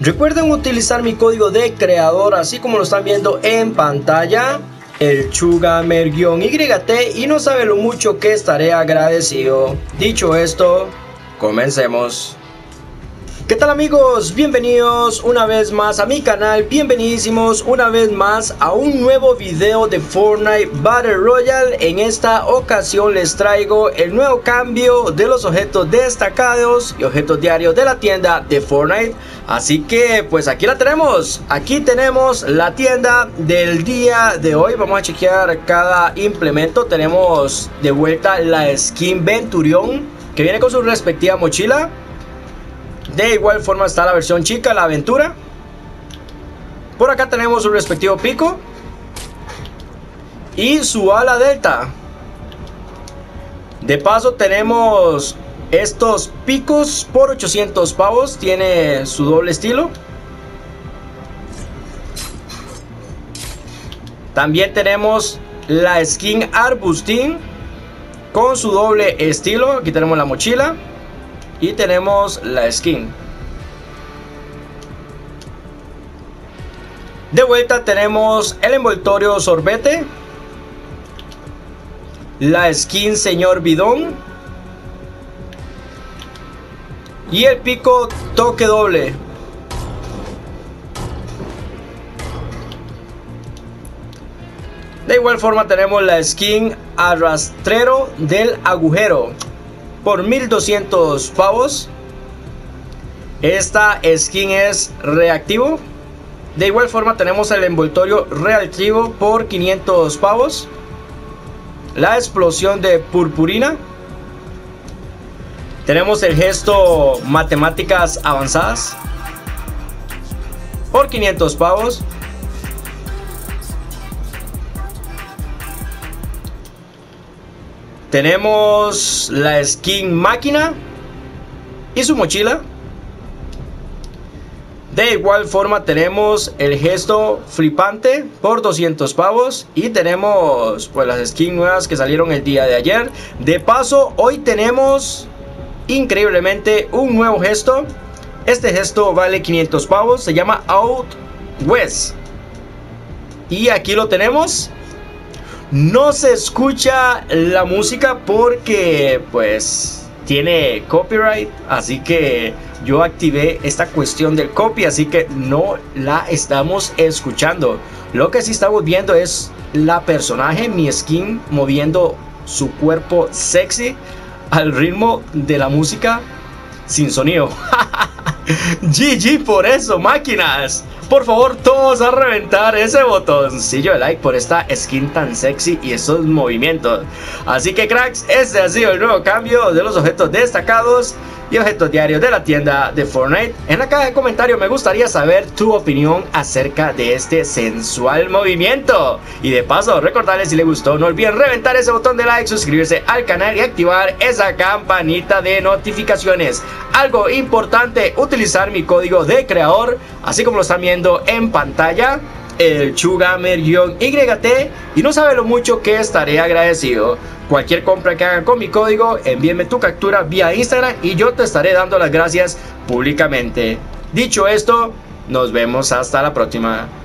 Recuerden utilizar mi código de creador, así como lo están viendo en pantalla, elChuGamerYT, y no sabe lo mucho que estaré agradecido. Dicho esto, comencemos. ¿Qué tal, amigos? Bienvenidos una vez más a mi canal, bienvenidísimos una vez más a un nuevo video de Fortnite Battle Royale. En esta ocasión les traigo el nuevo cambio de los objetos destacados y objetos diarios de la tienda de Fortnite. Así que pues aquí la tenemos, aquí tenemos la tienda del día de hoy. Vamos a chequear cada implemento. Tenemos de vuelta la skin Venturión, que viene con su respectiva mochila. De igual forma está la versión chica, la aventura. Por acá tenemos su respectivo pico y su ala delta. De paso tenemos estos picos por 800 pavos. Tiene su doble estilo. También tenemos la skin Arbustín con su doble estilo. Aquí tenemos la mochila y tenemos la skin. De vuelta tenemos el envoltorio sorbete, la skin señor bidón y el pico toque doble. De igual forma tenemos la skin arrastrero del agujero por 1200 pavos. Esta skin es reactivo. De igual forma tenemos el envoltorio reactivo por 500 pavos. La explosión de purpurina. Tenemos el gesto matemáticas avanzadas por 500 pavos. Tenemos la skin máquina y su mochila. De igual forma tenemos el gesto flipante por 200 pavos. Y tenemos pues las skins nuevas que salieron el día de ayer. De paso hoy tenemos increíblemente un nuevo gesto. Este gesto vale 500 pavos. Se llama Out West. Y aquí lo tenemos. No se escucha la música porque pues tiene copyright, así que yo activé esta cuestión del copy, así que no la estamos escuchando. Lo que sí estamos viendo es la personaje, mi skin, moviendo su cuerpo sexy al ritmo de la música sin sonido. GG por eso, máquinas. Por favor, todos a reventar ese botoncillo de like por esta skin tan sexy y esos movimientos. Así que cracks, este ha sido el nuevo cambio de los objetos destacados y objetos diarios de la tienda de Fortnite. En la caja de comentarios me gustaría saber tu opinión acerca de este sensual movimiento. Y de paso, recordarles si les gustó, no olviden reventar ese botón de like, suscribirse al canal y activar esa campanita de notificaciones. Algo importante, utilizar mi código de creador, así como lo están viendo en pantalla, elChuGamerYT, y no sabe lo mucho que estaré agradecido. Cualquier compra que hagan con mi código, envíenme tu captura vía Instagram y yo te estaré dando las gracias públicamente. Dicho esto, nos vemos hasta la próxima.